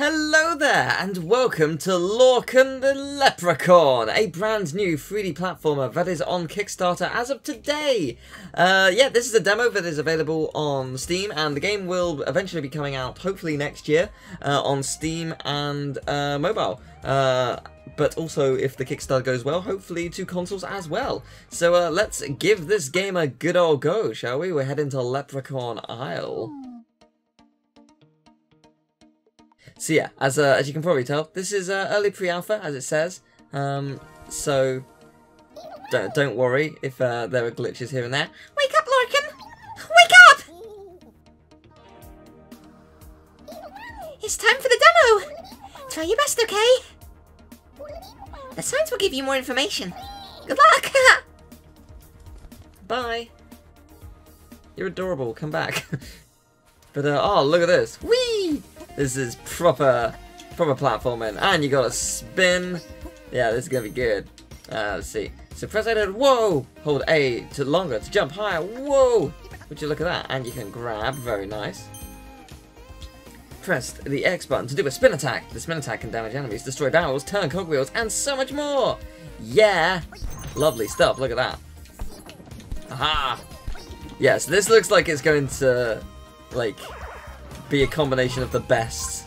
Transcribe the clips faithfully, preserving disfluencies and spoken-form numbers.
Hello there, and welcome to Lorcan the Leprechaun, a brand new three D platformer that is on Kickstarter as of today. Uh, yeah, this is a demo that is available on Steam, and the game will eventually be coming out, hopefully next year, uh, on Steam and uh, mobile. Uh, but also, if the Kickstarter goes well, hopefully to consoles as well. So uh, let's give this game a good old go, shall we? We're heading to Leprechaun Isle. So yeah, as uh, as you can probably tell, this is uh, early pre-alpha, as it says. Um, so don't don't worry if uh, there are glitches here and there. Wake up, Lorcan! Wake up! It's time for the demo. Try your best, okay? The signs will give you more information. Good luck. Bye. You're adorable. Come back. But uh, oh, look at this. Whee! This is proper, proper platforming, and you gotta spin. Yeah, this is gonna be good. Uh, let's see. So press A to whoa, hold A to longer to jump higher. Whoa! Would you look at that? And you can grab, very nice. Press the X button to do a spin attack. The spin attack can damage enemies, destroy barrels, turn cogwheels, and so much more. Yeah, lovely stuff. Look at that. Aha! Yes, yeah, so this looks like it's going to, like, be a combination of the best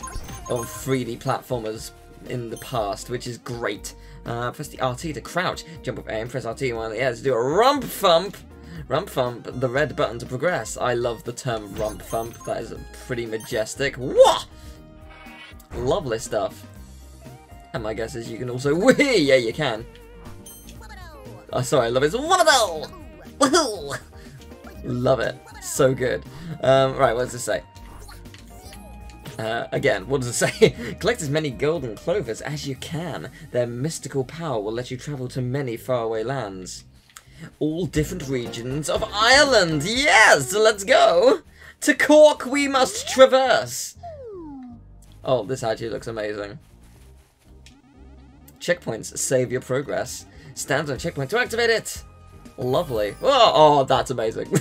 of three D platformers in the past, which is great. Uh, press the R T to crouch, jump up aim, press R T while in the air to do a rump thump. Rump thump, the red button to progress. I love the term rump thump, that is pretty majestic. Wah! Lovely stuff. And my guess is you can also whee! Yeah, you can. Oh, sorry, I love it. It's wonderful! Woohoo! Love it. So good. Um, right, what does this say? Uh, again, what does it say? Collect as many golden clovers as you can. Their mystical power will let you travel to many faraway lands. All different regions of Ireland! Yes! Let's go! To Cork we must traverse! Oh, this actually looks amazing. Checkpoints save your progress. Stand on a checkpoint to activate it! Lovely. Oh, oh that's amazing.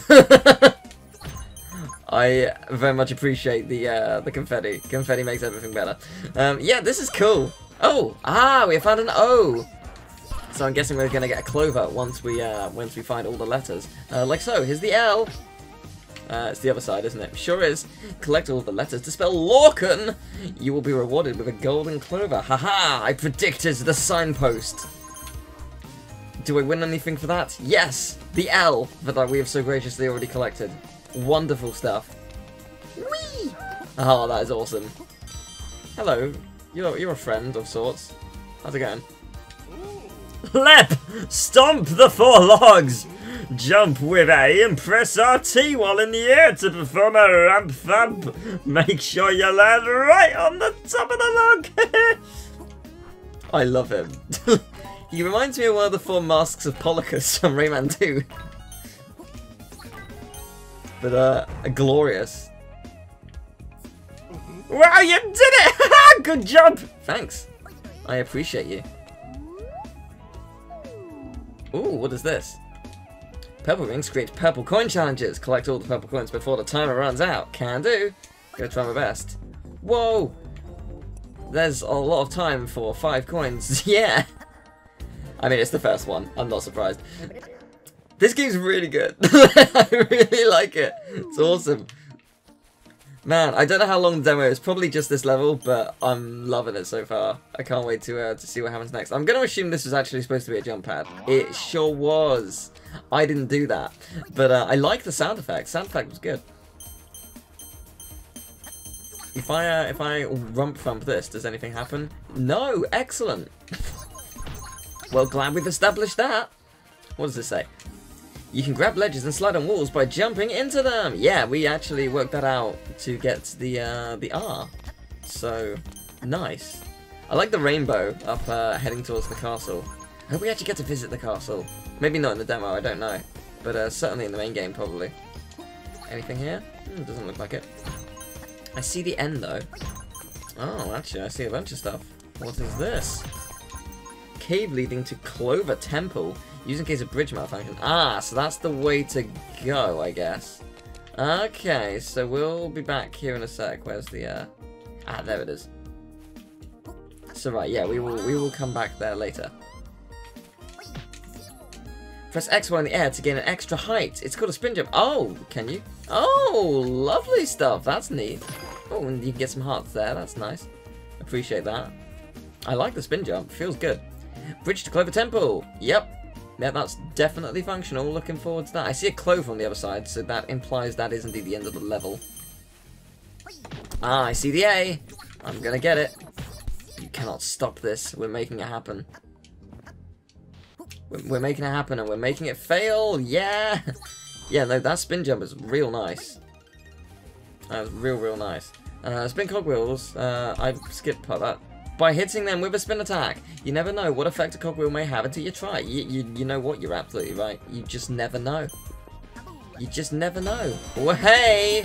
I very much appreciate the uh, the confetti. Confetti makes everything better. Um, yeah, this is cool. Oh, ah, we found an O. So I'm guessing we're gonna get a clover once we uh, once we find all the letters, uh, like so. Here's the L. Uh, it's the other side, isn't it? Sure is. Collect all the letters to spell Lorcan. You will be rewarded with a golden clover. Haha! I predicted the signpost. Do I win anything for that? Yes, the L that we have so graciously already collected. Wonderful stuff. Whee! Oh, that is awesome. Hello. You're, you're a friend of sorts. How's it going? Lep! Stomp the four logs! Jump with A and press R T while in the air to perform a ramp thump. Make sure you land right on the top of the log! I love him. He reminds me of one of the four masks of Polycus from Rayman two. But, uh, glorious. Wow, you did it! Good job! Thanks. I appreciate you. Ooh, what is this? Purple rings create purple coin challenges. Collect all the purple coins before the timer runs out. Can do. Gonna try my best. Whoa! There's a lot of time for five coins. Yeah! I mean, it's the first one. I'm not surprised. This game's really good. I really like it. It's awesome. Man, I don't know how long the demo is. Probably just this level, but I'm loving it so far. I can't wait to uh, to see what happens next. I'm going to assume this was actually supposed to be a jump pad. It sure was. I didn't do that. But uh, I like the sound effect. Sound effect was good. If I, uh, if I rump-thump this, does anything happen? No! Excellent! Well, glad we've established that. What does this say? You can grab ledges and slide on walls by jumping into them! Yeah, we actually worked that out to get the uh, the R. So, nice. I like the rainbow up uh, heading towards the castle. I hope we actually get to visit the castle. Maybe not in the demo, I don't know. But uh, certainly in the main game, probably. Anything here? Mm, doesn't look like it. I see the end, though. Oh, actually, I see a bunch of stuff. What is this? Cave leading to Clover Temple. Use in case of bridge malfunction. Ah, so that's the way to go, I guess. Okay, so we'll be back here in a sec. Where's the, uh... ah, there it is. So right, yeah, we will we will come back there later. Press X one in the air to gain an extra height. It's called a spin jump. Oh, can you? Oh, lovely stuff. That's neat. Oh, and you can get some hearts there. That's nice. Appreciate that. I like the spin jump. Feels good. Bridge to Clover Temple. Yep. Yeah, that's definitely functional. Looking forward to that. I see a clover on the other side, so that implies that is indeed the end of the level. Ah, I see the A. I'm gonna get it. You cannot stop this. We're making it happen. We're making it happen, and we're making it fail. Yeah. Yeah, no, that spin jump is real nice. That's real, real nice. Uh, spin cogwheels. Uh, I've skipped part of that. By hitting them with a spin attack. You never know what effect a cogwheel may have until you try. You, you, you know what? You're absolutely right. You just never know. You just never know. Well, hey!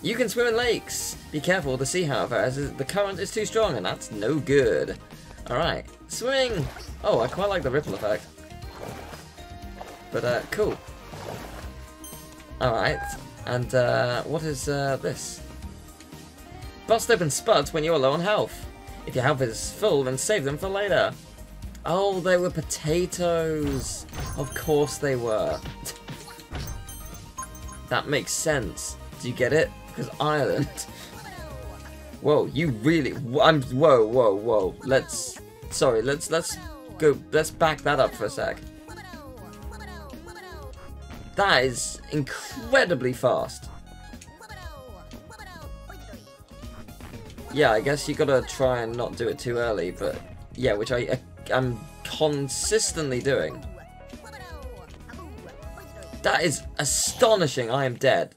You can swim in lakes. Be careful of the sea, however, as the current is too strong, and that's no good. Alright. Swing! Oh, I quite like the ripple effect. But, uh, cool. Alright. And, uh, what is, uh, this? Bust open spuds when you are low on health. If your health is full, then save them for later. Oh, they were potatoes. Of course they were. That makes sense. Do you get it? Because Ireland. Whoa, you really... I'm, whoa, whoa, whoa. Let's... Sorry, let's, let's go... Let's back that up for a sec. That is incredibly fast. Yeah, I guess you gotta try and not do it too early, but... Yeah, which I, I, I'm consistently doing. That is astonishing. I am dead.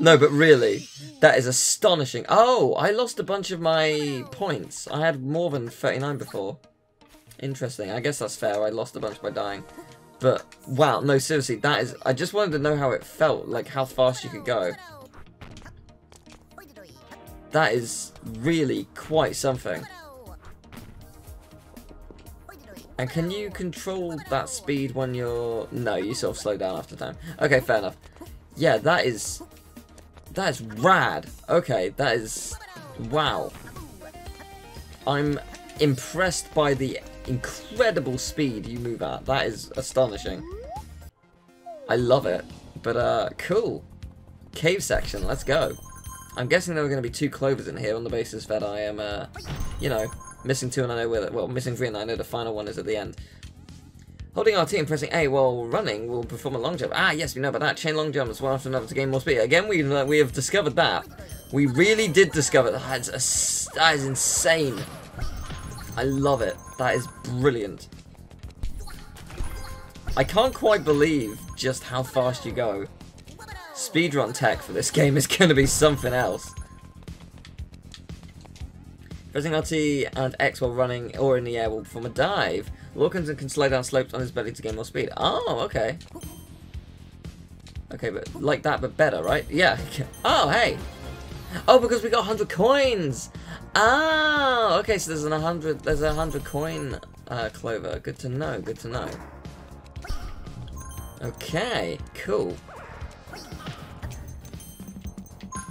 No, but really, that is astonishing. Oh, I lost a bunch of my points. I had more than thirty-nine before. Interesting. I guess that's fair. I lost a bunch by dying. But, wow. No, seriously, that is... I just wanted to know how it felt, like how fast you could go. That is really quite something. And can you control that speed when you're... No, you sort of slow down after time. Okay, fair enough. Yeah, that is... That is rad. Okay, that is... Wow. I'm impressed by the incredible speed you move at. That is astonishing. I love it. But, uh, cool. Cave section, let's go. I'm guessing there are going to be two clovers in here on the basis that I am, uh, you know... Missing two and I know where the, well, missing three and I know the final one is at the end. Holding R T and pressing A while running will perform a long jump. Ah, yes, we know about that. Chain long jumps one after another to gain more speed. Again, we uh, we have discovered that. We really did discover that. That is, a, that is insane. I love it. That is brilliant. I can't quite believe just how fast you go. Speedrun tech for this game is going to be something else. Pressing R T and X while running or in the air will perform a dive. Lorcan can slow down slopes on his belly to gain more speed. Oh, okay. Okay, but like that, but better, right? Yeah. Oh, hey. Oh, because we got one hundred coins. Ah, okay. So there's an one hundred. There's a one hundred coin uh, clover. Good to know. Good to know. Okay. Cool.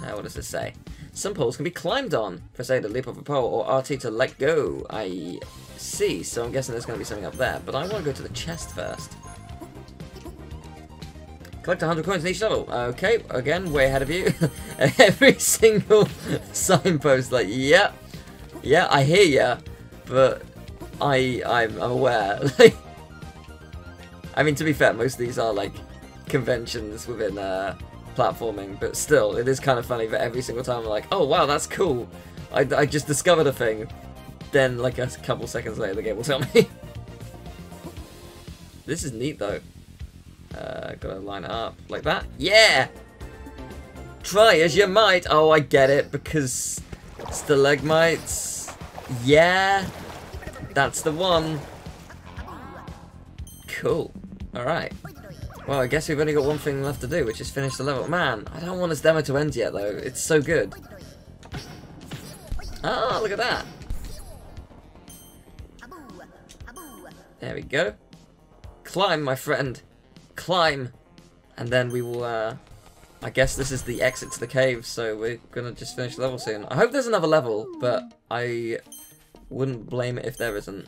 Now, what does this say? Some poles can be climbed on. Press A to leap off a pole or R T to let go. I see, so I'm guessing there's going to be something up there. But I want to go to the chest first. Collect one hundred coins in each level. Okay, again, way ahead of you. Every single signpost, like, yeah. Yeah, I hear ya. But I, I'm aware. I mean, to be fair, most of these are, like, conventions within... Uh, platforming, but still, it is kind of funny that every single time I'm like, oh wow, that's cool, I, I just discovered a thing, then like a couple seconds later the game will tell me. This is neat though. Uh, gotta line it up like that. Yeah! Try as you might! Oh, I get it, because stalagmites. Yeah! That's the one. Cool. Alright. Well, I guess we've only got one thing left to do, which is finish the level. Man, I don't want this demo to end yet, though. It's so good. Ah, look at that. There we go. Climb, my friend. Climb. And then we will, uh... I guess this is the exit to the cave, so we're gonna just finish the level soon. I hope there's another level, but I wouldn't blame it if there isn't.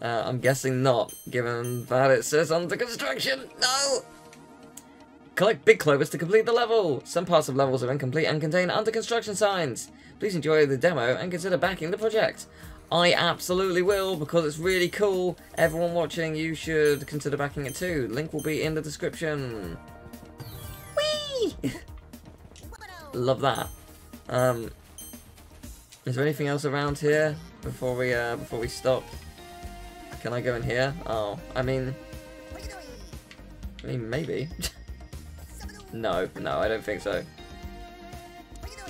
Uh, I'm guessing not, given that it says under construction. No! Collect big clovers to complete the level! Some parts of levels are incomplete and contain under construction signs. Please enjoy the demo and consider backing the project. I absolutely will, because it's really cool. Everyone watching, you should consider backing it too. Link will be in the description. Whee! Love that. Um, is there anything else around here before we uh, before we stop? Can I go in here? Oh, I mean, I mean maybe. No, no, I don't think so.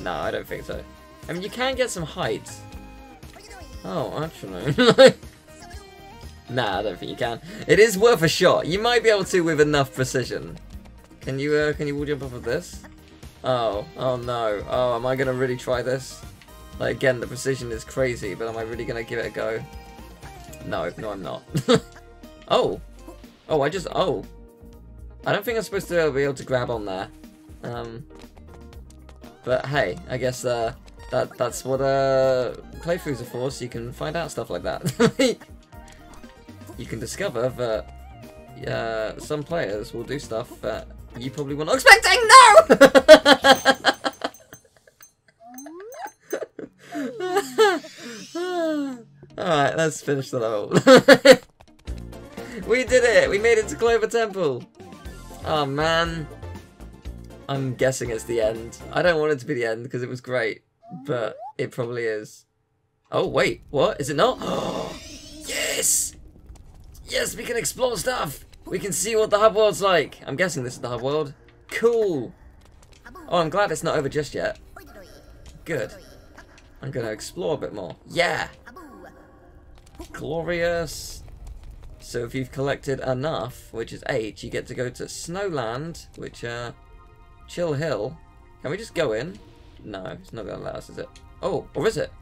No, I don't think so. I mean, you can get some height. Oh, actually. Nah, I don't think you can. It is worth a shot. You might be able to with enough precision. Can you, uh, can you wall jump off of this? Oh, oh no. Oh, am I gonna really try this? Like, again, the precision is crazy, but am I really gonna give it a go? No, no, I'm not. Oh. Oh, I just, oh. I don't think I'm supposed to be able to grab on there, um, but hey, I guess uh, that that's what uh, playthroughs are for, so you can find out stuff like that. You can discover that uh, some players will do stuff that you probably were not expecting. No! Alright, let's finish the level. We did it! We made it to Clover Temple! Oh man, I'm guessing it's the end. I don't want it to be the end because it was great, but it probably is. Oh wait, what? Is it not? Oh, yes! Yes, we can explore stuff! We can see what the hub world's like! I'm guessing this is the hub world. Cool! Oh, I'm glad it's not over just yet. Good. I'm gonna explore a bit more. Yeah! Glorious! So if you've collected enough, which is eight, you get to go to Snowland, which, uh, Chill Hill. Can we just go in? No, it's not going to let us, is it? Oh, or is it?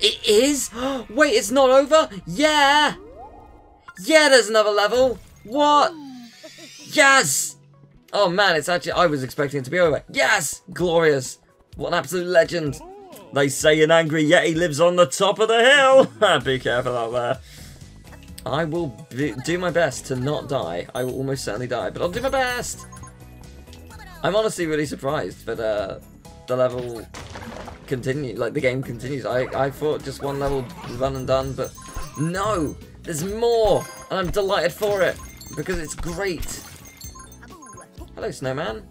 It is? Wait, it's not over? Yeah! Yeah, there's another level! What? Yes! Oh man, it's actually, I was expecting it to be over. Yes! Glorious! What an absolute legend! They say an angry yeti lives on the top of the hill! Be careful out there. I will be, do my best to not die. I will almost certainly die, but I'll do my best! I'm honestly really surprised that uh, the level continues, like the game continues. I, I thought just one level run and done, but no! There's more! And I'm delighted for it, because it's great! Hello, snowman.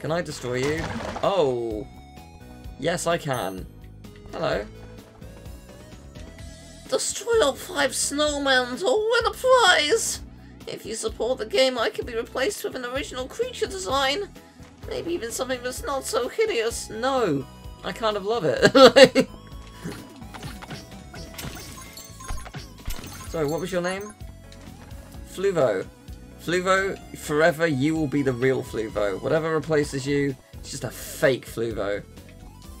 Can I destroy you? Oh! Yes, I can. Hello. Destroy all five snowmen or win a prize! If you support the game, I can be replaced with an original creature design. Maybe even something that's not so hideous. No, I kind of love it. Sorry, what was your name? Fluvo. Fluvo, forever you will be the real Fluvo. Whatever replaces you, it's just a fake Fluvo.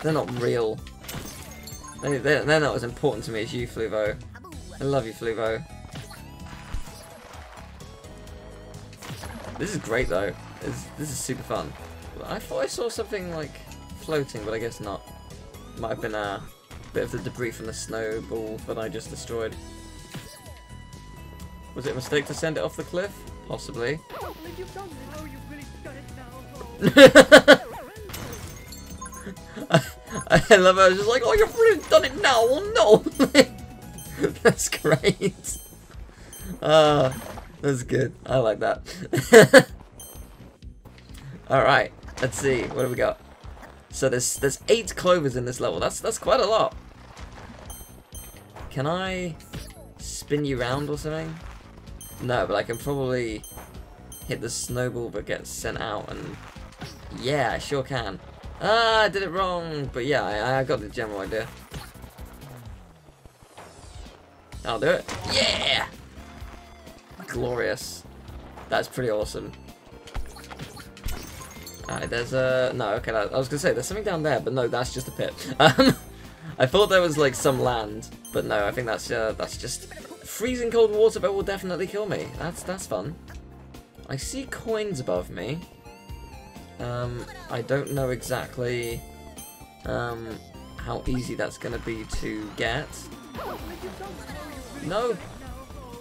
They're not real. They, they're, they're not as important to me as you, Fluvo. I love you, Fluvo. This is great, though. This, this is super fun. I thought I saw something, like, floating, but I guess not. Might have been a bit of the debris from the snowball that I just destroyed. Was it a mistake to send it off the cliff? Possibly. I love it. I was just like, oh, you've really done it now. Oh no, that's great. Uh, that's good. I like that. All right, let's see. What have we got? So there's there's eight clovers in this level. That's that's quite a lot. Can I spin you round or something? No, but I can probably hit the snowball, but get sent out. And yeah, I sure can. Ah, I did it wrong, but yeah, I, I got the general idea. I'll do it. Yeah! Glorious. That's pretty awesome. Alright, there's a... No, okay, I was gonna say, there's something down there, but no, that's just a pit. Um, I thought there was, like, some land, but no, I think that's uh, that's just... Freezing cold water, but will definitely kill me. That's, that's fun. I see coins above me. Um, I don't know exactly um, how easy that's going to be to get. No!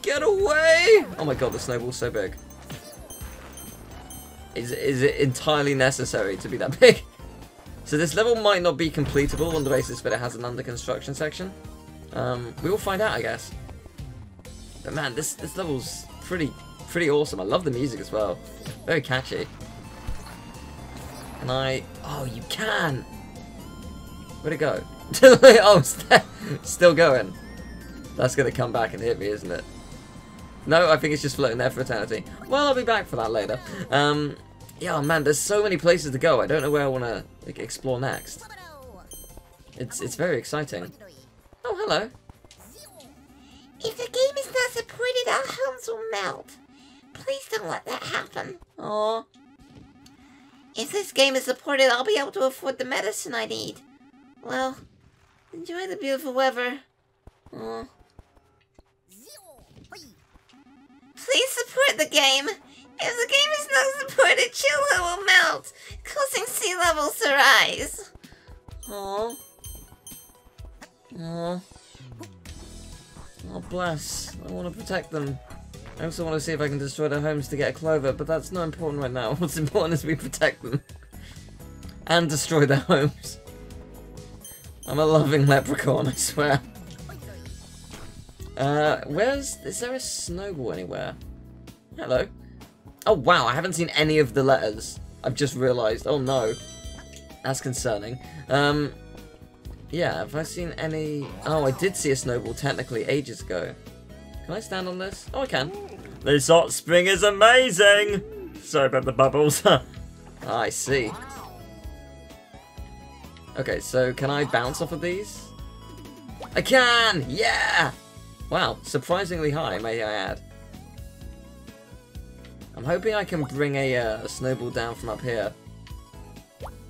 Get away! Oh my god, the snowball's so big. Is, is it entirely necessary to be that big? So this level might not be completable on the basis that it has an under construction section. Um, we will find out, I guess. But man, this this level's pretty pretty awesome. I love the music as well. Very catchy. And I... Oh, you can! Where'd it go? Oh, st still going. That's going to come back and hit me, isn't it? No, I think it's just floating there for eternity. Well, I'll be back for that later. Um, yeah, man, there's so many places to go. I don't know where I want to like, explore next. It's it's very exciting. Oh, hello. If the game is not supported, our homes will melt. Please don't let that happen. Aww. If this game is supported, I'll be able to afford the medicine I need. Well, enjoy the beautiful weather. Aww. Please support the game! If the game is not supported, Chill Hill will melt, causing sea levels to rise! Aww. Aww. Oh, bless. I want to protect them. I also want to see if I can destroy their homes to get a clover, but that's not important right now. What's important is we protect them. And destroy their homes. I'm a loving leprechaun, I swear. Uh, where's... Is there a snowball anywhere? Hello. Oh, wow, I haven't seen any of the letters. I've just realised. Oh, no. That's concerning. Um, yeah, have I seen any... Oh, I did see a snowball technically ages ago. Can I stand on this? Oh, I can. This hot spring is amazing! Sorry about the bubbles. I see. Okay, so can I bounce off of these? I can! Yeah! Wow, surprisingly high, may I add. I'm hoping I can bring a, uh, a snowball down from up here.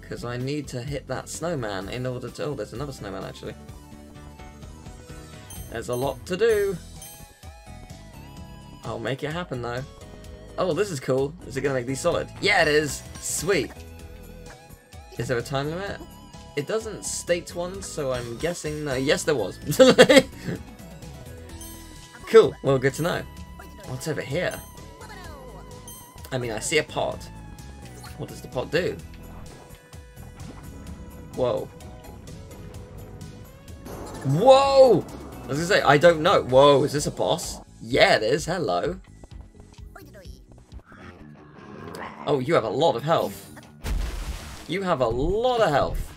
Because I need to hit that snowman in order to... Oh, there's another snowman, actually. There's a lot to do. I'll make it happen, though. Oh, this is cool. Is it going to make these solid? Yeah, it is. Sweet. Is there a time limit? It doesn't state one, so I'm guessing... No, yes, there was. Cool, well, good to know. What's over here? I mean, I see a pot. What does the pot do? Whoa. Whoa! I was gonna say, I don't know. Whoa, is this a boss? Yeah, it is. Hello. Oh, you have a lot of health. You have a lot of health.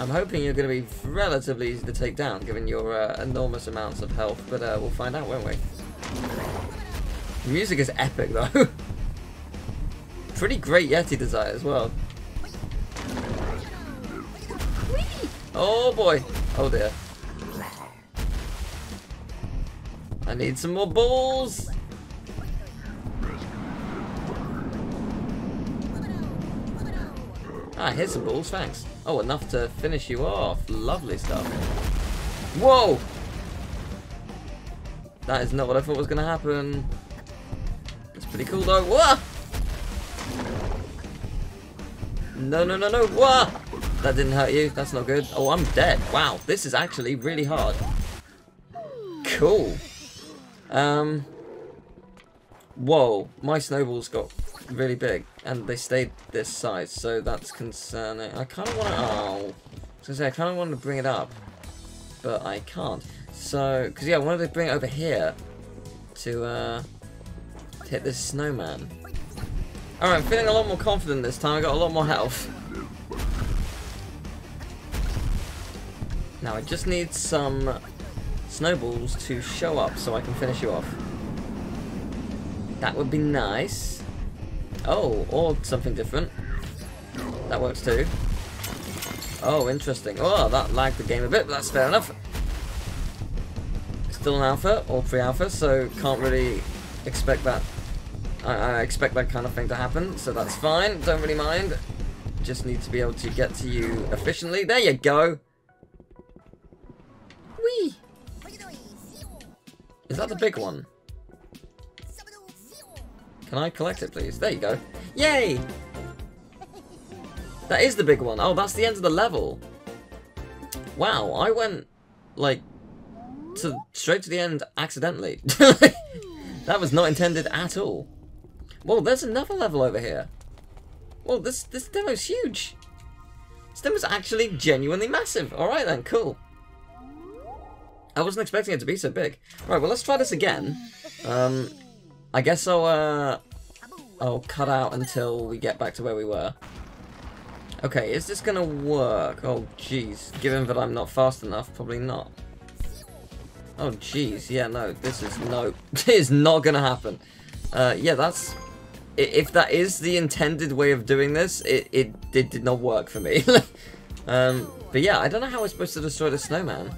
I'm hoping you're gonna be relatively easy to take down, given your uh, enormous amounts of health, but uh, we'll find out, won't we? The music is epic, though. Pretty great Yeti design as well. Oh, boy. Oh, dear. I need some more balls. Ah, here's some balls, thanks. Oh, enough to finish you off. Lovely stuff. Whoa! That is not what I thought was going to happen. It's pretty cool though. Whoa! No, no, no, no. Whoa! That didn't hurt you. That's not good. Oh, I'm dead. Wow. This is actually really hard. Cool. Um. Whoa. My snowballs got really big. And they stayed this size. So that's concerning. I kind of want to... Oh. I was going to say, I kind of wanted to bring it up. But I can't. So... Because, yeah, I wanted to bring it over here. To, uh... hit this snowman. Alright, I'm feeling a lot more confident this time. I got a lot more health. Now I just need some snowballs to show up so I can finish you off. That would be nice. Oh, or something different. That works too. Oh, interesting. Oh, that lagged the game a bit, but that's fair enough. Still an alpha, or pre-alpha, so can't really expect that. I expect that kind of thing to happen, so that's fine. Don't really mind. Just need to be able to get to you efficiently. There you go. Whee! Is that the big one? Can I collect it, please? There you go. Yay! That is the big one. Oh, that's the end of the level. Wow, I went, like, to straight to the end accidentally. That was not intended at all. Well, there's another level over here. Well, this this demo's huge. This demo's actually genuinely massive. Alright then, cool. I wasn't expecting it to be so big. Right, well, let's try this again. Um, I guess I'll, uh, I'll cut out until we get back to where we were. Okay, is this gonna work? Oh, jeez. Given that I'm not fast enough, probably not. Oh, jeez. Yeah, no, this is no... It is not gonna happen. Uh, yeah, that's... If that is the intended way of doing this, it, it, it did not work for me. um, but yeah, I don't know how we're supposed to destroy the snowman.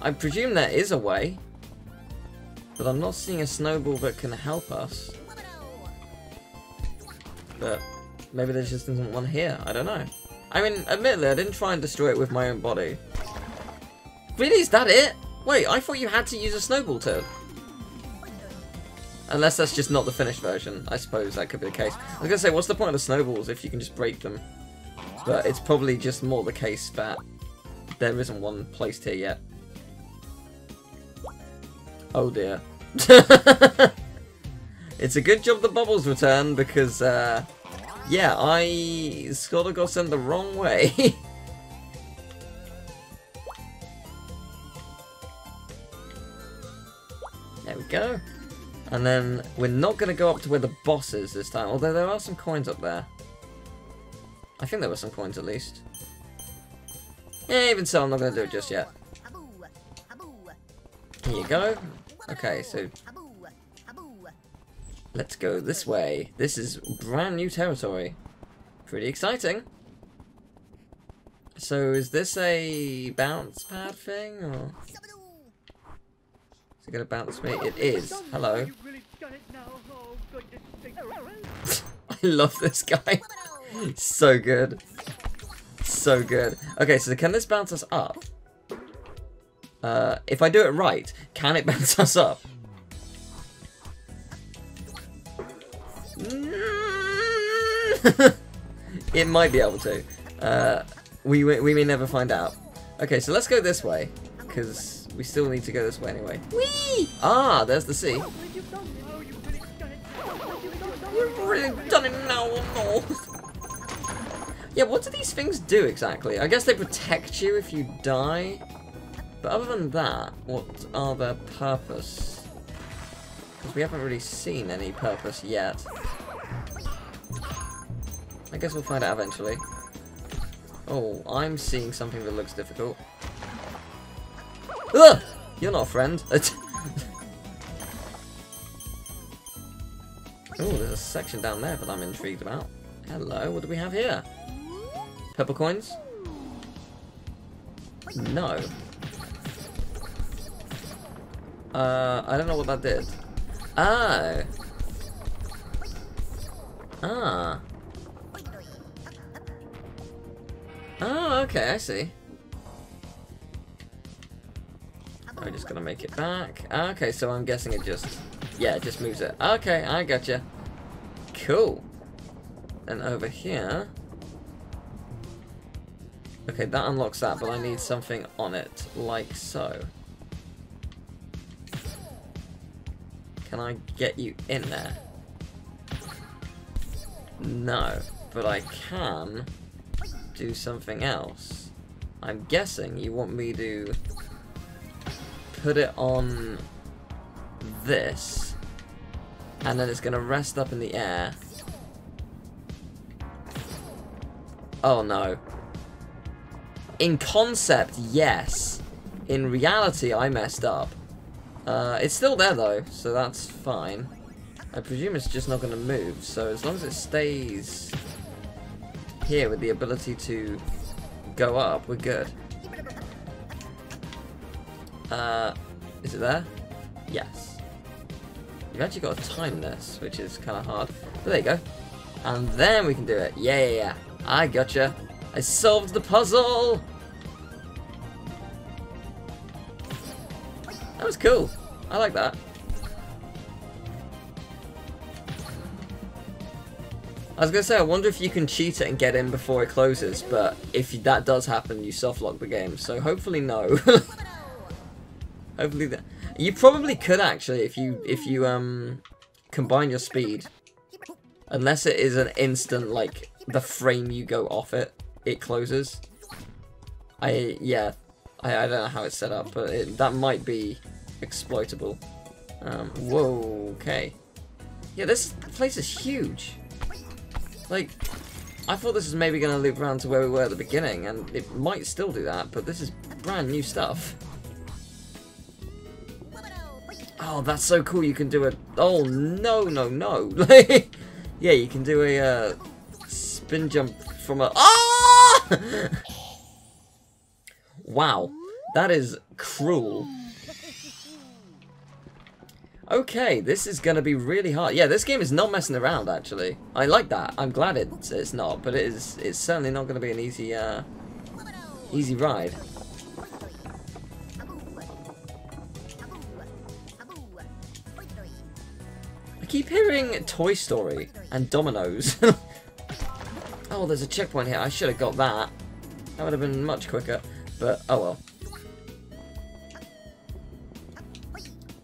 I presume there is a way. But I'm not seeing a snowball that can help us. But... maybe there just isn't one here, I don't know. I mean, admittedly, I didn't try and destroy it with my own body. Really, is that it? Wait, I thought you had to use a snowball to... Unless that's just not the finished version. I suppose that could be the case. I was gonna say, what's the point of the snowballs if you can just break them? But it's probably just more the case that there isn't one placed here yet. Oh dear. It's a good job the bubbles return because, uh... yeah, I sort of got sent the wrong way. There we go. And then we're not going to go up to where the boss is this time, although there are some coins up there. I think there were some coins at least. Yeah, even so, I'm not going to do it just yet. Here you go. Okay, so... let's go this way. This is brand new territory. Pretty exciting. So is this a bounce pad thing? Or... is it going to bounce me? It is. Hello. I love this guy. So good. So good. Okay, so can this bounce us up? Uh, if I do it right, can it bounce us up? It might be able to. Uh, we, we we may never find out. Okay, so let's go this way, because we still need to go this way anyway. Whee! Ah, there's the sea. You've really done it now, no. Yeah, what do these things do exactly? I guess they protect you if you die. But other than that, what are their purpose? Because we haven't really seen any purpose yet. I guess we'll find out eventually. Oh, I'm seeing something that looks difficult. Ugh! You're not a friend. Oh, there's a section down there that I'm intrigued about. Hello, what do we have here? Purple coins? No. Uh, I don't know what that did. Oh. Ah. Oh, okay, I see. I'm just gonna make it back. Okay, so I'm guessing it just... yeah, it just moves it. Okay, I gotcha. Cool. And over here... okay, that unlocks that, but I need something on it, like so. Can I get you in there? No, but I can do something else. I'm guessing you want me to put it on this, and then it's going to rest up in the air. Oh no. In concept, yes. In reality, I messed up. Uh, it's still there though, so that's fine. I presume it's just not going to move, so as long as it stays here with the ability to go up, we're good. Uh, is it there? Yes. You've actually got to time this, which is kind of hard. But there you go. And then we can do it. Yeah, yeah, yeah. I gotcha. I solved the puzzle! That was cool. I like that. I was going to say, I wonder if you can cheat it and get in before it closes, but if that does happen, you softlock the game, so hopefully no. Hopefully that... You probably could, actually, if you, if you um, combine your speed. Unless it is an instant, like, the frame you go off it, it closes. I, yeah, I, I don't know how it's set up, but it, that might be exploitable. Um, whoa, okay. Yeah, this place is huge. Like, I thought this was maybe going to loop around to where we were at the beginning, and it might still do that, but this is brand new stuff. Oh, that's so cool, you can do a... Oh, no, no, no. Yeah, you can do a uh, spin jump from a... Oh! Wow, that is cruel. Okay, this is going to be really hard. Yeah, this game is not messing around, actually. I like that. I'm glad it's, it's not, but it is, it's certainly not going to be an easy, uh, easy ride. I keep hearing Toy Story and Dominoes. Oh, there's a checkpoint here. I should have got that. That would have been much quicker, but oh well.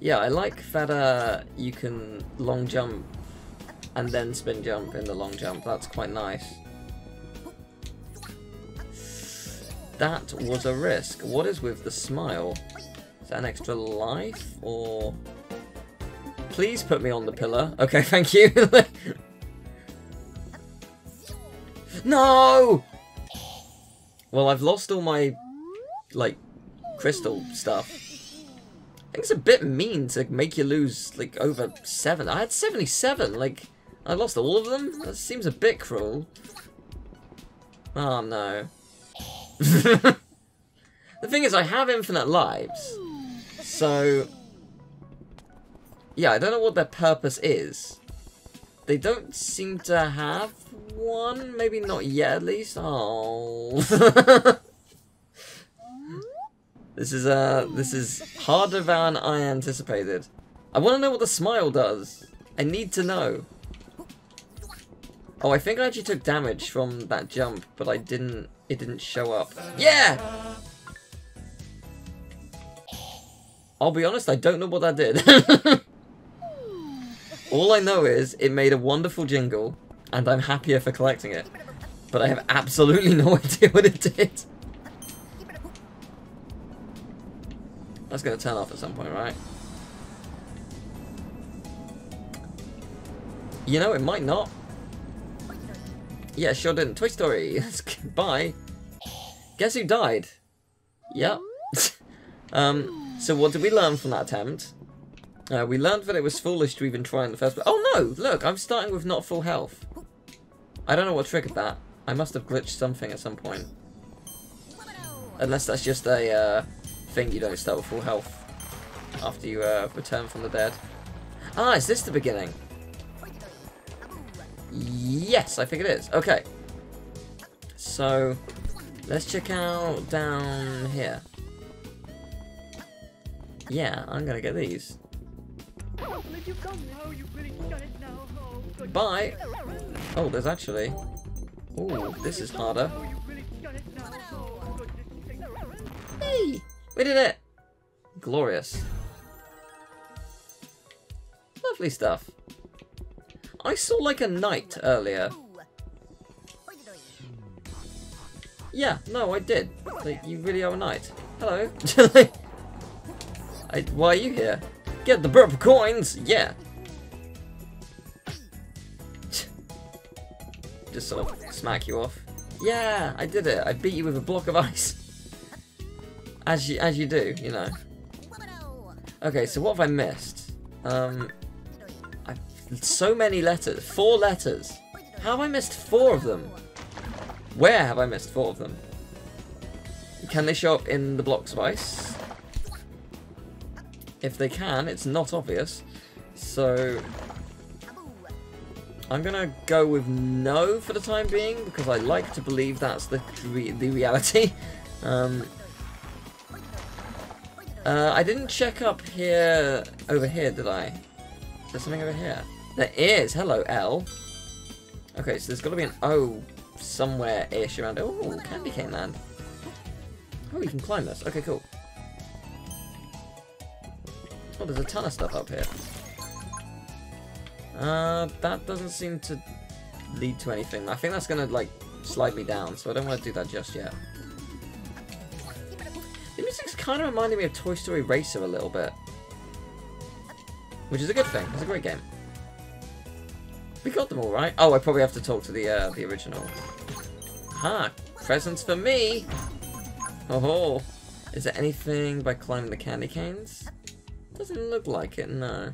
Yeah, I like that uh, you can long jump and then spin jump in the long jump. That's quite nice. That was a risk. What is with the smile? Is that an extra life or... Please put me on the pillar. Okay, thank you. No! Well, I've lost all my, like, crystal stuff. I think it's a bit mean to make you lose, like, over seven. I had seventy-seven, like, I lost all of them? That seems a bit cruel. Oh, no. The thing is, I have infinite lives. So, yeah, I don't know what their purpose is. They don't seem to have one. Maybe not yet, at least. Oh. This is, uh, this is harder than I anticipated. I want to know what the smile does. I need to know. Oh, I think I actually took damage from that jump, but I didn't, it didn't show up. Yeah! I'll be honest, I don't know what that did. All I know is it made a wonderful jingle, and I'm happier for collecting it. But I have absolutely no idea what it did. That's going to turn off at some point, right? You know, it might not. Yeah, sure didn't. Toy Story. Bye. Guess who died? Yep. um, so what did we learn from that attempt? Uh, we learned that it was foolish to even try in the first place. Oh no! Look, I'm starting with not full health. I don't know what triggered that. I must have glitched something at some point. Unless that's just a... Uh, thing you don't start with full health after you uh, return from the dead. Ah, is this the beginning? Yes, I think it is. Okay. So, let's check out down here. Yeah, I'm gonna get these. Bye! Oh, there's actually... Ooh, this is harder. Hey! We did it! Glorious. Lovely stuff. I saw like a knight earlier. Yeah, no, I did. Like, you really are a knight. Hello. I, why are you here? Get the purple coins! Yeah! Just sort of smack you off. Yeah, I did it. I beat you with a block of ice. As you, as you do, you know. Okay, so what have I missed? Um, I've, so many letters. Four letters. How have I missed four of them? Where have I missed four of them? Can they show up in the blocks of ice? If they can, it's not obvious. So, I'm going to go with no for the time being, because I like to believe that's the, re the reality. Um... Uh, I didn't check up here, over here, did I? There's something over here. There is! Hello, L. Okay, so there's got to be an O somewhere-ish around. Oh, Candy Cane Land. Oh, you can climb this. Okay, cool. Oh, there's a ton of stuff up here. Uh, that doesn't seem to lead to anything. I think that's going to, like, slide me down, so I don't want to do that just yet. The music's kind of reminding me of Toy Story Racer a little bit. Which is a good thing. It's a great game. We got them all right. Oh, I probably have to talk to the uh, the original. Ha! Presents for me! Oh, is there anything by climbing the candy canes? Doesn't look like it, no.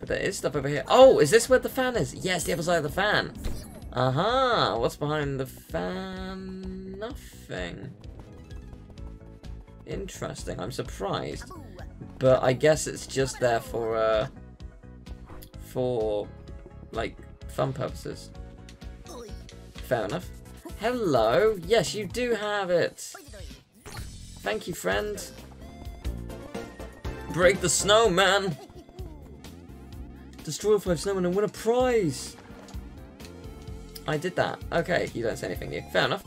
But there is stuff over here. Oh, is this where the fan is? Yes, the other side of the fan. Aha! Uh-huh. What's behind the fan? Nothing. Interesting. I'm surprised, but I guess it's just there for uh, for like fun purposes. Fair enough. Hello. Yes, you do have it. Thank you, friend. Break the snowman. Destroy five snowmen and win a prize. I did that. Okay, you don't say anything new. Fair enough.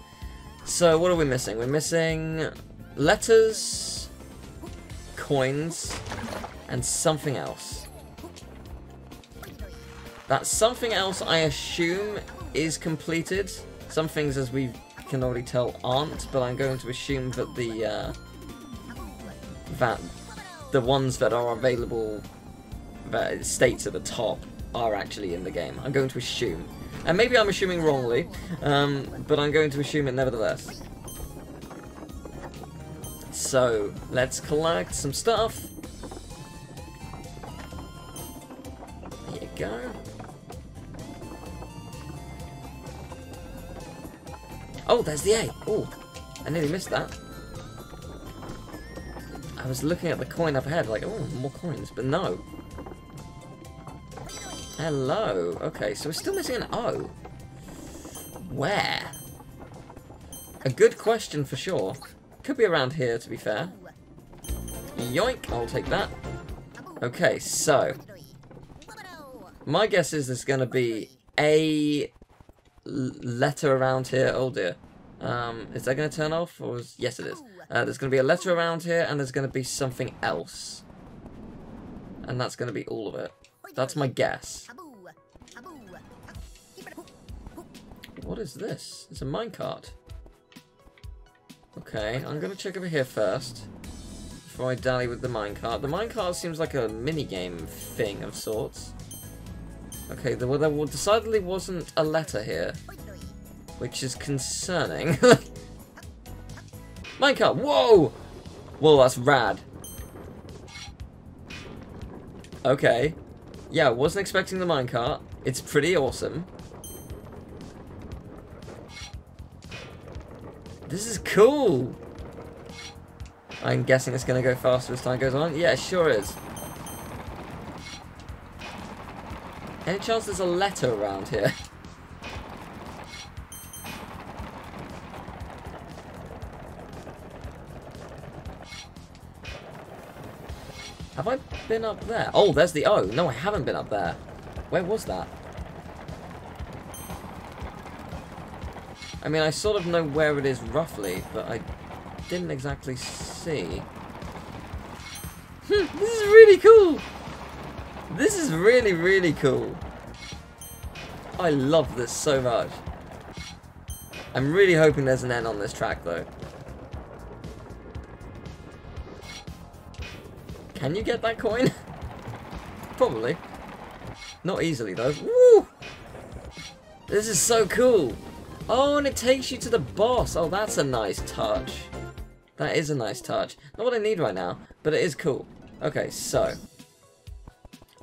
So what are we missing? We're missing letters, coins, and something else. That something else, I assume, is completed. Some things, as we can already tell, aren't, but I'm going to assume that the uh, that the ones that are available that it states at the top are actually in the game. I'm going to assume. And maybe I'm assuming wrongly, um, but I'm going to assume it nevertheless. So, let's collect some stuff. There you go. Oh, there's the A. Oh, I nearly missed that. I was looking at the coin up ahead, like, oh, more coins, but no. Hello. Okay, so we're still missing an O. Where? A good question for sure. Could be around here, to be fair. Yoink, I'll take that. Okay, so my guess is there's gonna be a letter around here. Oh dear. Um, is that gonna turn off? Or is... Yes, it is. Uh, there's gonna be a letter around here, and there's gonna be something else. And that's gonna be all of it. That's my guess. What is this? It's a minecart. Okay, I'm going to check over here first before I dally with the minecart. The minecart seems like a minigame thing of sorts. Okay, there, there decidedly wasn't a letter here, which is concerning. Minecart, whoa! Whoa, that's rad. Okay. Yeah, I wasn't expecting the minecart. It's pretty awesome. This is cool! I'm guessing it's going to go faster as time goes on. Yeah, it sure is. Any chance there's a letter around here? Have I been up there? Oh, there's the O. No, I haven't been up there. Where was that? I mean, I sort of know where it is roughly, but I didn't exactly see. Hm, this is really cool! This is really, really cool. I love this so much. I'm really hoping there's an end on this track, though. Can you get that coin? Probably. Not easily, though. Woo! This is so cool! Oh, and it takes you to the boss. Oh, that's a nice touch. That is a nice touch. Not what I need right now, but it is cool. Okay, so.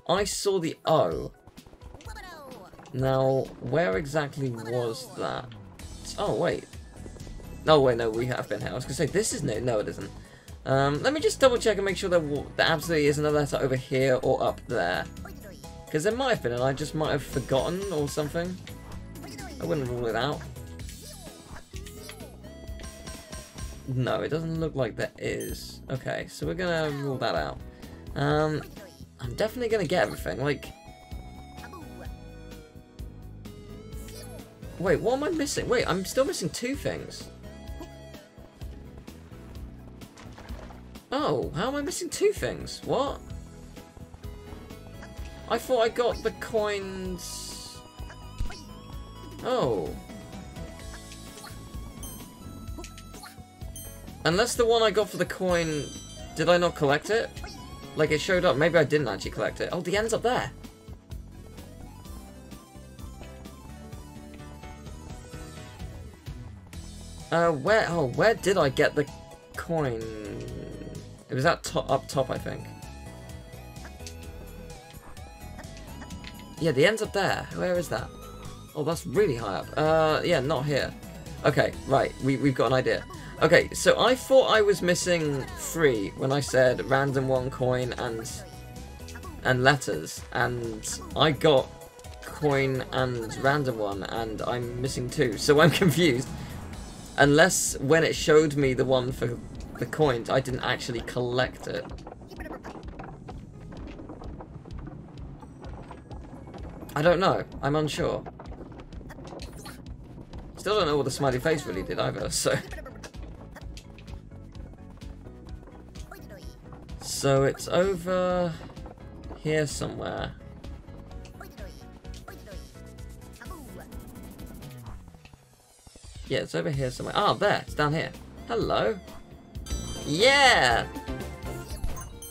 I saw the O. Now, where exactly was that? Oh, wait. No, wait, no, we have been here. I was going to say, this is new. No, it isn't. Um, let me just double check and make sure there, w there absolutely isn't a letter over here or up there. Because there might have been, and I just might have forgotten or something. I wouldn't rule it out. No, it doesn't look like there is. Okay, so we're gonna rule that out. Um, I'm definitely gonna get everything. Like, Wait, what am I missing? Wait, I'm still missing two things. Oh, how am I missing two things? What? I thought I got the coins. Oh. Unless the one I got for the coin, did I not collect it? Like it showed up, maybe I didn't actually collect it. Oh, the end's up there. Uh, where, oh, where did I get the coin? It was that top, up top, I think. Yeah, the end's up there. Where is that? Oh, that's really high up. Uh, yeah, not here. Okay, right, we, we've got an idea. Okay, so I thought I was missing three when I said random one coin and and letters, and I got coin and random one, and I'm missing two, so I'm confused. Unless when it showed me the one for the coins, I didn't actually collect it. I don't know. I'm unsure. Still don't know what the smiley face really did either, so... So it's over here somewhere. Yeah, it's over here somewhere. Ah, there. It's down here. Hello. Yeah!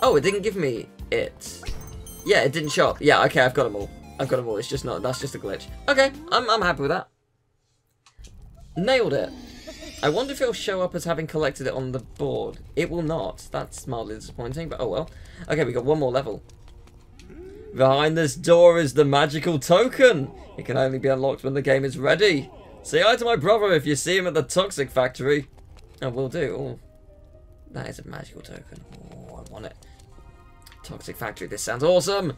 Oh, it didn't give me it. Yeah, it didn't show up. Yeah, okay, I've got them all. I've got them all. It's just not... That's just a glitch. Okay, I'm, I'm happy with that. Nailed it. I wonder if it'll show up as having collected it on the board. It will not. That's mildly disappointing, but oh well. Okay, we got one more level. Behind this door is the magical token. It can only be unlocked when the game is ready. Say hi to my brother if you see him at the Toxic Factory. I will do. Ooh. That is a magical token. Oh, I want it. Toxic Factory. This sounds awesome.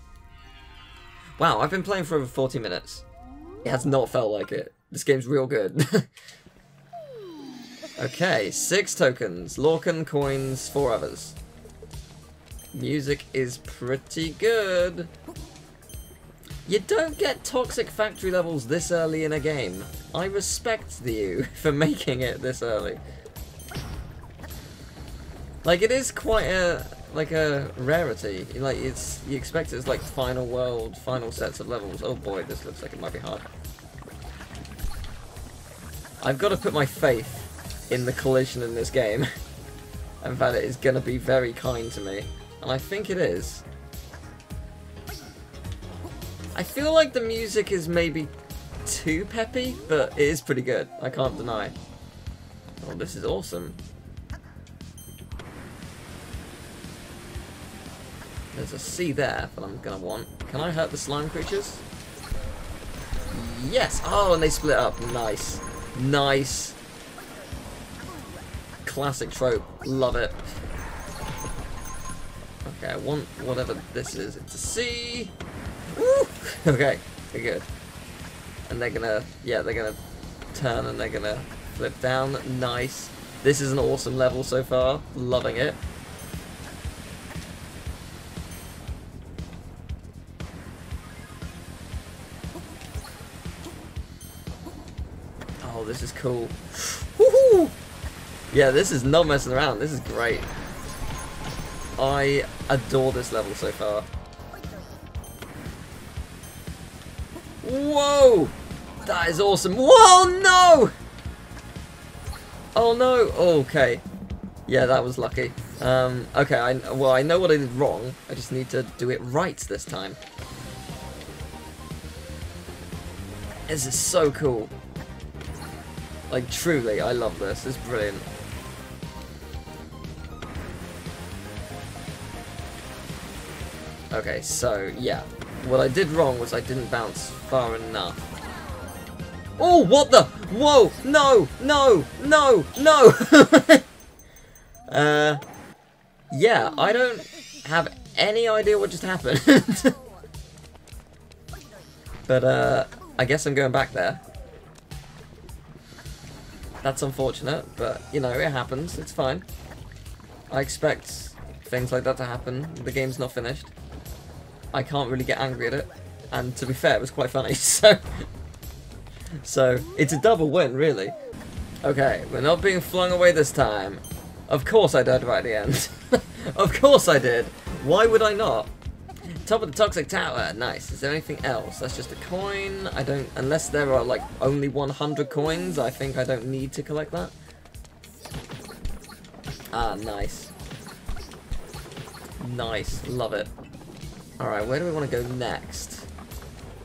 Wow, I've been playing for over forty minutes. It has not felt like it. This game's real good. Okay, six tokens, Lorcan coins, four others. Music is pretty good. You don't get Toxic Factory levels this early in a game. I respect you for making it this early. Like, it is quite a like a rarity. Like, it's you expect it's like final world, final sets of levels. Oh boy, this looks like it might be hard. I've got to put my faith in the collision in this game, and that it is going to be very kind to me, and I think it is. I feel like the music is maybe too peppy, but it is pretty good, I can't deny. Oh, this is awesome. There's a C there that I'm going to want. Can I hurt the slime creatures? Yes! Oh, and they split up. Nice. Nice. Classic trope. Love it. Okay, I want whatever this is. It's a C. Woo! Okay, we're good. And they're gonna, yeah, they're gonna turn and they're gonna flip down. Nice. This is an awesome level so far. Loving it. Oh, this is cool. Woohoo! Yeah, this is not messing around. This is great. I adore this level so far. Whoa! That is awesome. Whoa, no! Oh, no. Oh, okay. Yeah, that was lucky. Um, okay, I, well, I know what I did wrong. I just need to do it right this time. This is so cool. Like, truly, I love this. It's brilliant. Okay, so, yeah. What I did wrong was I didn't bounce far enough. Oh, what the? Whoa! No! No! No! No! uh, yeah, I don't have any idea what just happened. But, uh, I guess I'm going back there. That's unfortunate, but, you know, it happens. It's fine. I expect things like that to happen. The game's not finished. I can't really get angry at it, and to be fair, it was quite funny, so So it's a double win, really. Okay, we're not being flung away this time. Of course I died right at the end. Of course I did. Why would I not? Top of the Toxic Tower. Nice. Is there anything else? That's just a coin. I don't... Unless there are, like, only one hundred coins, I think I don't need to collect that. Ah, nice. Nice. Love it. Alright, where do we want to go next?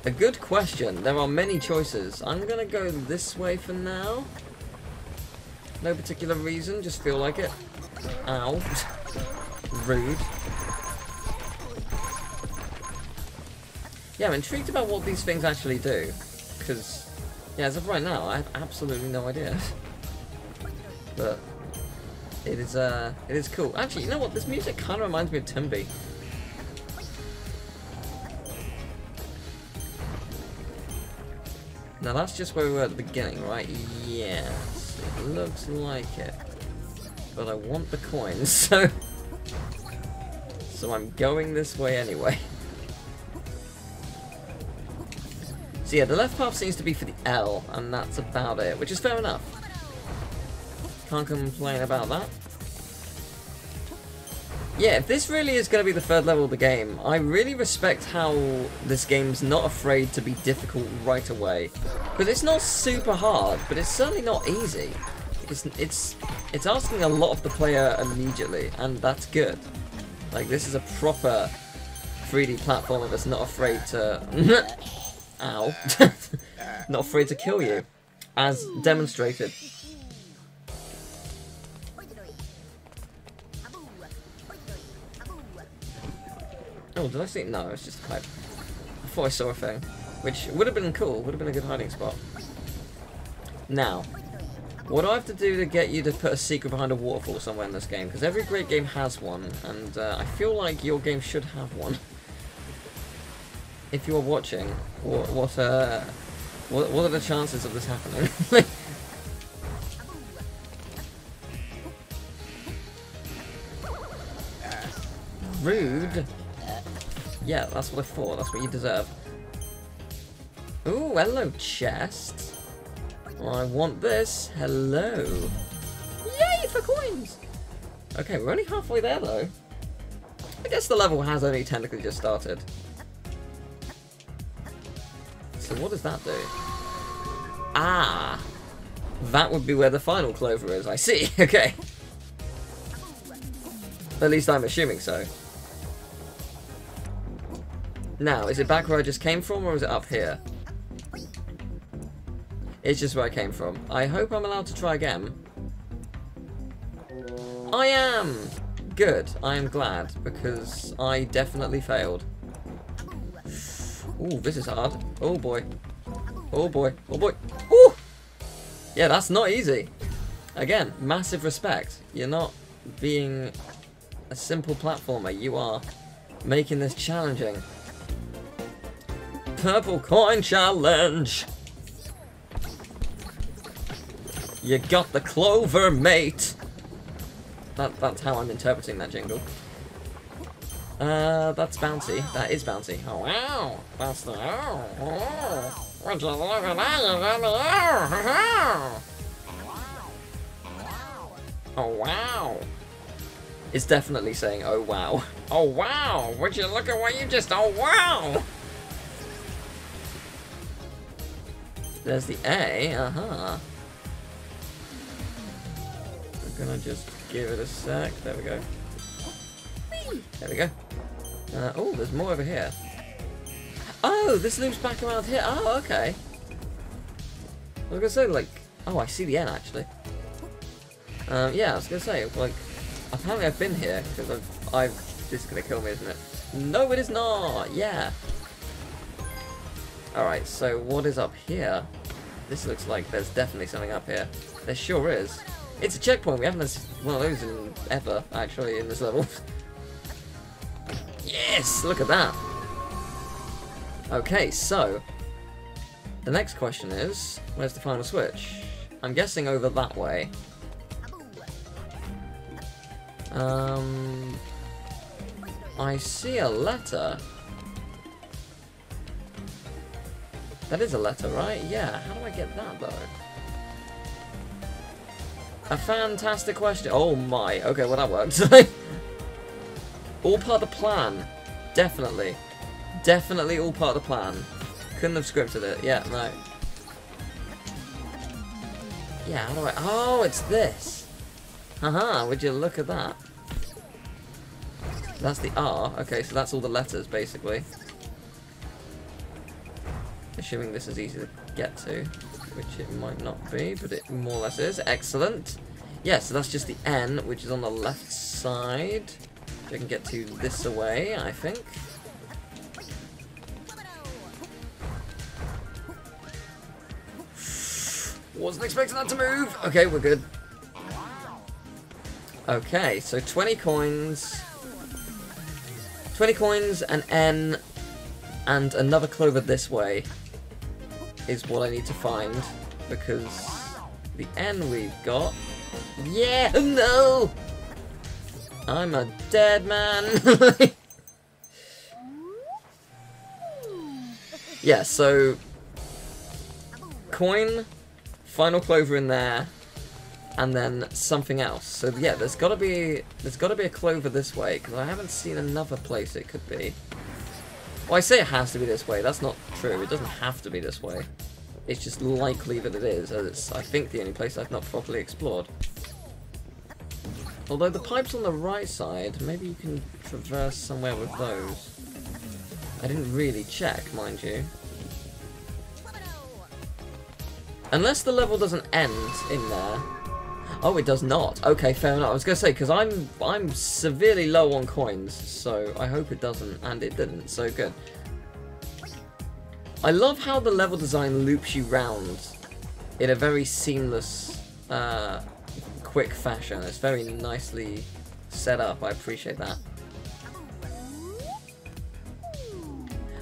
A good question. There are many choices. I'm going to go this way for now. No particular reason. Just feel like it. Ow. Rude. Yeah, I'm intrigued about what these things actually do, because, yeah, as of right now, I have absolutely no idea. But it is, uh, it is cool. Actually, you know what? This music kind of reminds me of Timby. Now that's just where we were at the beginning, right? Yes, it looks like it. But I want the coins, so so I'm going this way anyway. So yeah, the left path seems to be for the L, and that's about it, which is fair enough. Can't complain about that. Yeah, if this really is going to be the third level of the game, I really respect how this game's not afraid to be difficult right away. Because it's not super hard, but it's certainly not easy. It's, it's, it's asking a lot of the player immediately, and that's good. Like, this is a proper three D platformer that's not afraid to... Ow. Not afraid to kill you, as demonstrated. Oh, did I see? No, it's just hype. I thought I saw a thing, which would have been cool, would have been a good hiding spot. Now, what do I have to do to get you to put a secret behind a waterfall somewhere in this game? Because every great game has one, and uh, I feel like your game should have one. If you are watching, what what, uh, what what are the chances of this happening? Rude. Yeah, that's what I thought. That's what you deserve. Ooh, hello chest. Well, I want this. Hello. Yay for coins. Okay, we're only halfway there though. I guess the level has only technically just started. So what does that do? Ah! That would be where the final clover is, I see, okay. At least I'm assuming so. Now, is it back where I just came from, or is it up here? It's just where I came from. I hope I'm allowed to try again. I am! Good, I am glad, because I definitely failed. Ooh, this is hard. Oh boy. Oh boy. Oh boy. Ooh! Yeah, that's not easy. Again, massive respect. You're not being a simple platformer. You are making this challenging. Purple coin challenge! You got the clover, mate! That, that's how I'm interpreting that jingle. Uh, that's bouncy. That is bouncy. Oh, wow. That's the... Oh, oh. Would you look at that? Oh, wow. It's definitely saying, oh, wow. Oh, wow. Would you look at what you just... Oh, wow. There's the A. Uh-huh. We're gonna just give it a sec. There we go. There we go. Uh, oh, there's more over here. Oh, this loops back around here. Oh, okay. I was gonna say, like, oh, I see the end actually. Um, yeah, I was gonna say, like, apparently I've been here because I've, I've. This is gonna kill me, isn't it? No, it is not. Yeah. All right. So what is up here? This looks like there's definitely something up here. There sure is. It's a checkpoint. We haven't had one of those in ever, actually, in this level. Yes! Look at that! Okay, so... The next question is... Where's the final switch? I'm guessing over that way. Um... I see a letter. That is a letter, right? Yeah, how do I get that, though? A fantastic question. Oh, my. Okay, well, that worked. All part of the plan. Definitely. Definitely all part of the plan. Couldn't have scripted it. Yeah, no. Yeah, how do I... Oh, it's this. Haha, would you look at that? That's the R. Okay, so that's all the letters, basically. Assuming this is easy to get to, which it might not be, but it more or less is. Excellent. Yeah, so that's just the N, which is on the left side. Which I can get to this away, I think. Wasn't expecting that to move. Okay, we're good. Okay, so twenty coins. twenty coins, an N, and another clover this way is what I need to find, because the N we've got... Yeah, no! I'm a dead man! Yeah, so... Coin... Final clover in there, and then something else. So yeah, there's gotta be there's gotta be a clover this way, because I haven't seen another place it could be. Well, I say it has to be this way. That's not true. It doesn't have to be this way. It's just likely that it is, as it's I think the only place I've not properly explored. Although the pipe's on the right side, maybe you can traverse somewhere with those. I didn't really check, mind you. Unless the level doesn't end in there. Oh, it does not. Okay, fair enough. I was going to say, because I'm I'm severely low on coins, so I hope it doesn't, and it didn't, so good. I love how the level design loops you round in a very seamless, uh, quick fashion. It's very nicely set up. I appreciate that.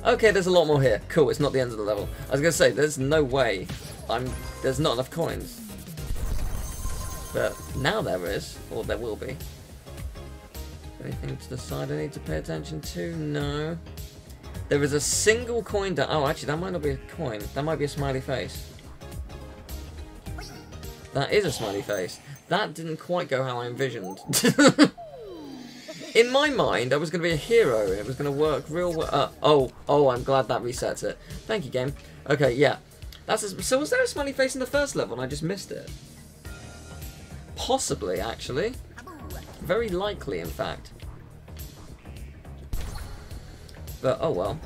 Okay, there's a lot more here. Cool, it's not the end of the level. I was going to say, there's no way... I'm, there's not enough coins, but now there is, or there will be. Anything to the side I need to pay attention to? No. There is a single coin down. Oh, actually, that might not be a coin. That might be a smiley face. That is a smiley face. That didn't quite go how I envisioned. In my mind, I was going to be a hero, and it was going to work real well. Uh, oh, oh, I'm glad that resets it. Thank you, game. Okay, yeah. That's a, so was there a smiley face in the first level and I just missed it? Possibly, actually. Very likely, in fact. But, oh well.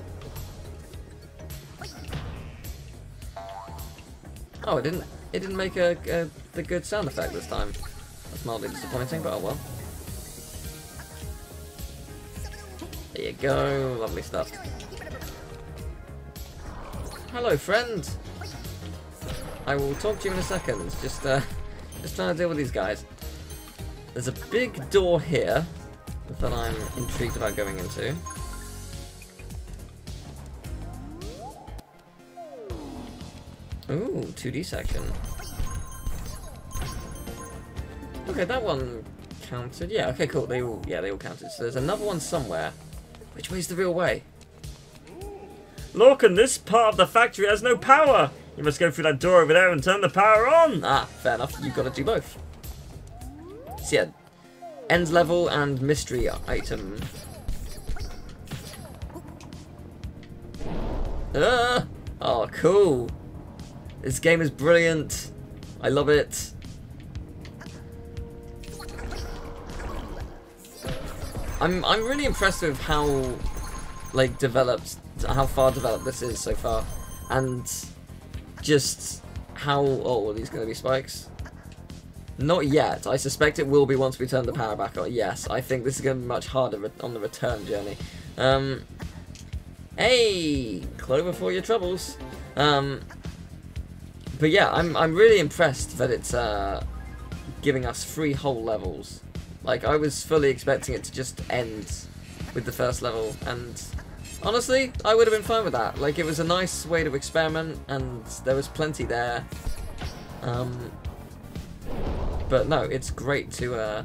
Oh, it didn't It didn't make a, a, the good sound effect this time. That's mildly disappointing, but oh well. There you go, lovely stuff. Hello, friend! I will talk to you in a second. Just, uh, just trying to deal with these guys. There's a big door here that I'm intrigued about going into. Ooh, two D section. Okay, that one counted. Yeah. Okay, cool. They all, yeah, they all counted. So there's another one somewhere. Which way's the real way? Lorcan, this part of the factory has no power. You must go through that door over there and turn the power on! Ah, fair enough. You've got to do both. So yeah, end level and mystery item. Ah! Oh, cool. This game is brilliant. I love it. I'm, I'm really impressed with how, like, developed, how far developed this is so far. And... just how... Oh, are these going to be spikes? Not yet. I suspect it will be once we turn the power back on. Yes, I think this is going to be much harder on the return journey. Um, hey! Clover for your troubles. Um, but yeah, I'm, I'm really impressed that it's uh, giving us three whole levels. Like, I was fully expecting it to just end with the first level, and... honestly, I would have been fine with that. Like, it was a nice way to experiment, and there was plenty there. Um, but no, it's great to uh,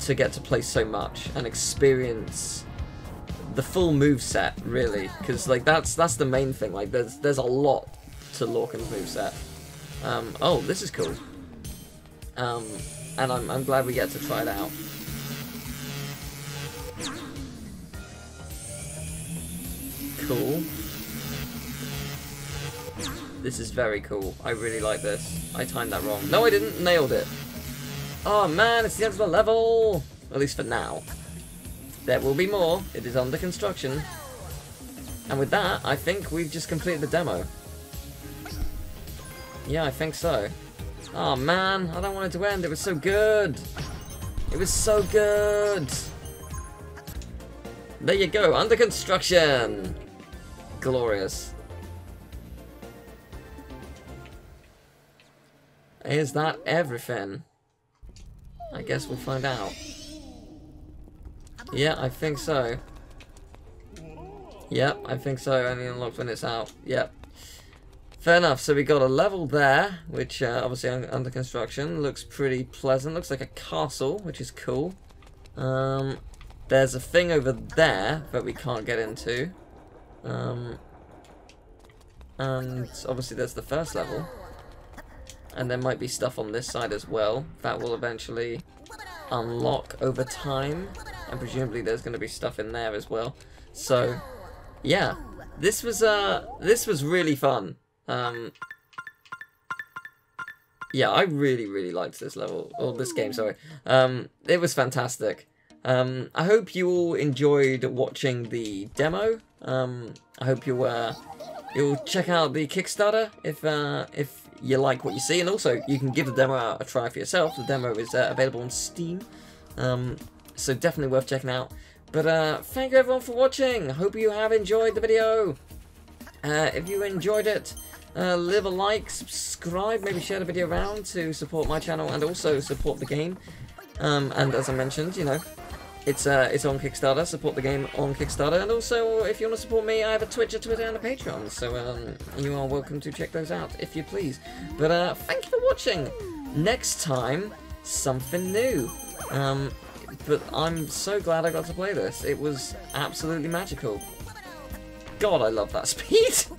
to get to play so much and experience the full moveset, really, because like that's that's the main thing. Like there's there's a lot to Lorcan's moveset. Um, oh, this is cool. Um, and I'm I'm glad we get to try it out. Cool. This is very cool. I really like this. I timed that wrong. No, I didn't. Nailed it. Oh man, it's the end of the level. At least for now. There will be more. It is under construction. And with that, I think we've just completed the demo. Yeah, I think so. Oh man, I don't want it to end. It was so good. It was so good. There you go, under construction. Glorious. Is that everything? I guess we'll find out. Yeah, I think so. Yep, I think so. Only unlocked when it's out. Yep. Fair enough. So we got a level there, which uh, obviously under construction. Looks pretty pleasant. Looks like a castle, which is cool. Um, there's a thing over there that we can't get into. Um, and obviously there's the first level. And there might be stuff on this side as well that will eventually unlock over time. And presumably there's going to be stuff in there as well. So, yeah, this was uh, this was really fun. Um, yeah, I really, really liked this level, or this game. Sorry, um, it was fantastic. Um, I hope you all enjoyed watching the demo. Um, I hope you uh, you'll check out the Kickstarter if uh, if you like what you see, and also you can give the demo out a try for yourself. The demo is uh, available on Steam. Um, So definitely worth checking out. But uh, thank you everyone for watching. Hope you have enjoyed the video. Uh, if you enjoyed it, uh, leave a like, subscribe, maybe share the video around to support my channel and also support the game. Um, and as I mentioned, you know, it's uh, it's on Kickstarter. Support the game on Kickstarter. And also, if you want to support me, I have a Twitch, a Twitter, and a Patreon. So um, you are welcome to check those out if you please. But uh, thank you for watching. Next time, something new. Um... But I'm so glad I got to play this. It was absolutely magical. God, I love that speed.